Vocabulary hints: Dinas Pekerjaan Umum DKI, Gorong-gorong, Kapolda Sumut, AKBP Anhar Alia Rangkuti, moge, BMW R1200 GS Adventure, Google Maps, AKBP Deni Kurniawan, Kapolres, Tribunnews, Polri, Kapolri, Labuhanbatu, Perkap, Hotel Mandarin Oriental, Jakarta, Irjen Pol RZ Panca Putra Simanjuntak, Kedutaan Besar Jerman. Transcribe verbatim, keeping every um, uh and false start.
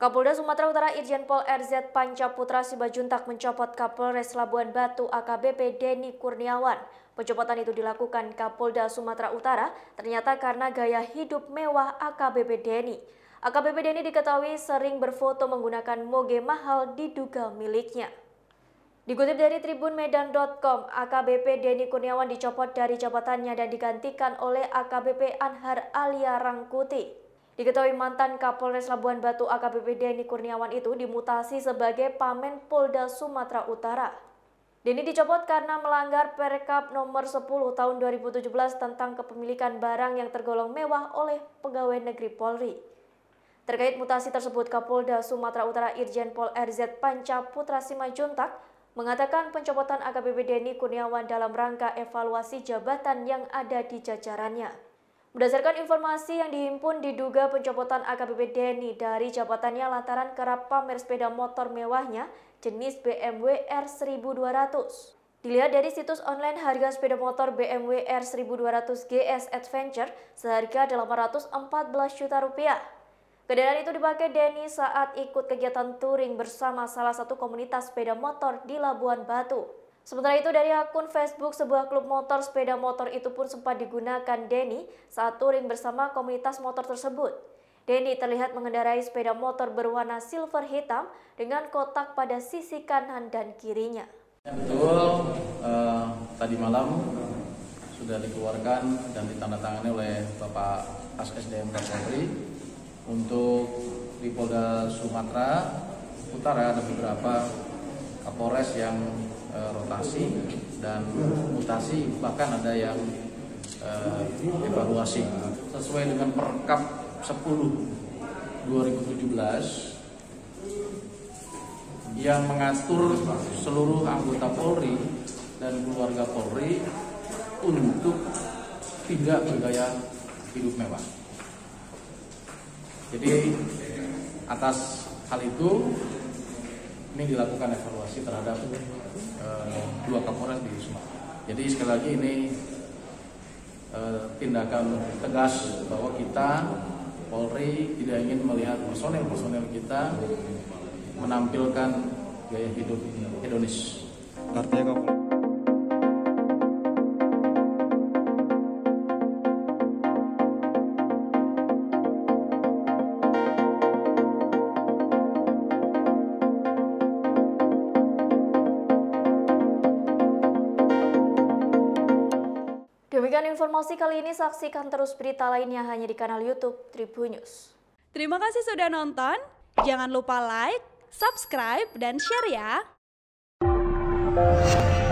Kapolda Sumatera Utara Irjen Pol R Z Panca Putra Simanjuntak mencopot Kapolres Labuhanbatu A K B P Deni Kurniawan. Pencopotan itu dilakukan Kapolda Sumatera Utara ternyata karena gaya hidup mewah A K B P Deni. A K B P Deni diketahui sering berfoto menggunakan moge mahal diduga miliknya. Dikutip dari tribun medan dot com, A K B P Deni Kurniawan dicopot dari jabatannya dan digantikan oleh A K B P Anhar Alia Rangkuti. Diketahui mantan Kapolres Labuhanbatu A K B P Deni Kurniawan itu dimutasi sebagai Pamen Polda Sumatera Utara. Deni dicopot karena melanggar Perkap nomor sepuluh tahun dua ribu tujuh belas tentang kepemilikan barang yang tergolong mewah oleh pegawai negeri Polri. Terkait mutasi tersebut, Kapolda Sumatera Utara Irjen Pol R Z Panca Putra Simanjuntak mengatakan pencopotan A K B P Deni Kurniawan dalam rangka evaluasi jabatan yang ada di jajarannya. Berdasarkan informasi yang dihimpun, diduga pencopotan A K B P Deni dari jabatannya lantaran kerap pamer sepeda motor mewahnya jenis B M W R seribu dua ratus. Dilihat dari situs online, harga sepeda motor B M W R seribu dua ratus G S Adventure seharga delapan ratus empat belas juta rupiah. Kendaraan itu dipakai Deni saat ikut kegiatan touring bersama salah satu komunitas sepeda motor di Labuhanbatu. Sementara itu, dari akun Facebook sebuah klub motor sepeda motor itu pun sempat digunakan Deni saat touring bersama komunitas motor tersebut. Deni terlihat mengendarai sepeda motor berwarna silver hitam dengan kotak pada sisi kanan dan kirinya. Betul, eh, tadi malam sudah dikeluarkan dan ditandatangani oleh Bapak As S D M Kapolri untuk di Polda Sumatera Utara ada beberapa Kapolres yang rotasi dan mutasi, bahkan ada yang eh, evaluasi sesuai dengan Perkap sepuluh dua ribu tujuh belas yang mengatur seluruh anggota Polri dan keluarga Polri untuk tidak bergaya hidup mewah. Jadi atas hal itu ini dilakukan evaluasi terhadap uh, dua Kapolres di Sumatera. Jadi sekali lagi ini uh, tindakan tegas bahwa kita Polri tidak ingin melihat personel-personel kita menampilkan gaya hidup hedonis. Artinya Kapolres. Demikian informasi kali ini, saksikan terus berita lainnya hanya di kanal YouTube Tribunnews. Terima kasih sudah nonton, jangan lupa like, subscribe, dan share ya!